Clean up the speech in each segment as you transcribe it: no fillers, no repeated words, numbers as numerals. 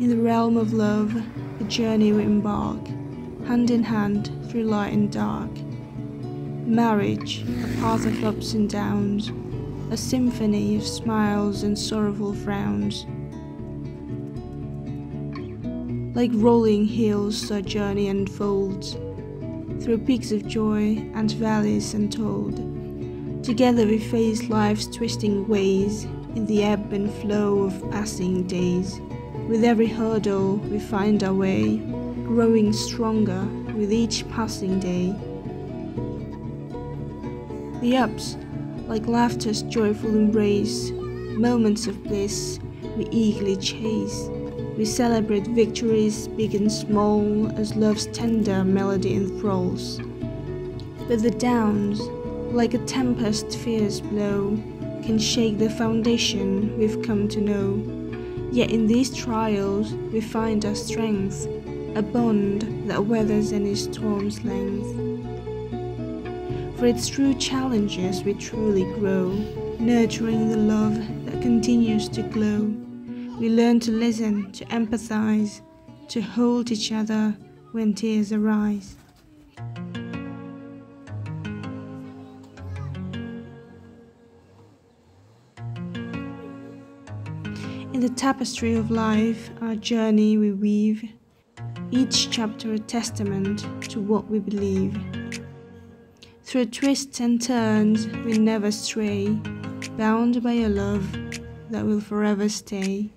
In the realm of love, the journey we embark, hand in hand through light and dark. Marriage, a path of ups and downs, a symphony of smiles and sorrowful frowns. Like rolling hills, our journey unfolds, through peaks of joy and valleys untold. Together we face life's twisting ways, in the ebb and flow of passing days. With every hurdle we find our way, growing stronger with each passing day. The ups, like laughter's joyful embrace, moments of bliss we eagerly chase. We celebrate victories big and small as love's tender melody enthralls. But the downs, like a tempest's fierce blow, can shake the foundation we've come to know. Yet in these trials we find our strength, a bond that weathers any storm's length. For it's through challenges we truly grow, nurturing the love that continues to glow. We learn to listen, to empathize, to hold each other when tears arise. In the tapestry of life, our journey we weave, each chapter a testament to what we believe. Through twists and turns, we never stray, bound by a love that will forever stay.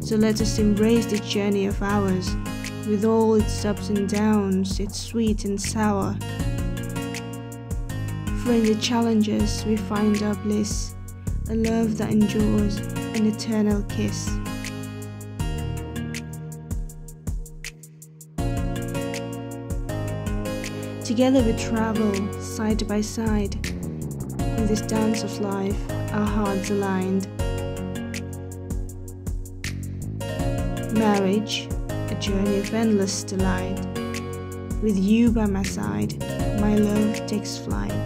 So let us embrace the journey of ours, with all its ups and downs, its sweet and sour. For in the challenges we find our bliss, a love that endures, an eternal kiss. Together we travel, side by side. In this dance of life, our hearts aligned. Marriage, a journey of endless delight. With you by my side, my love takes flight.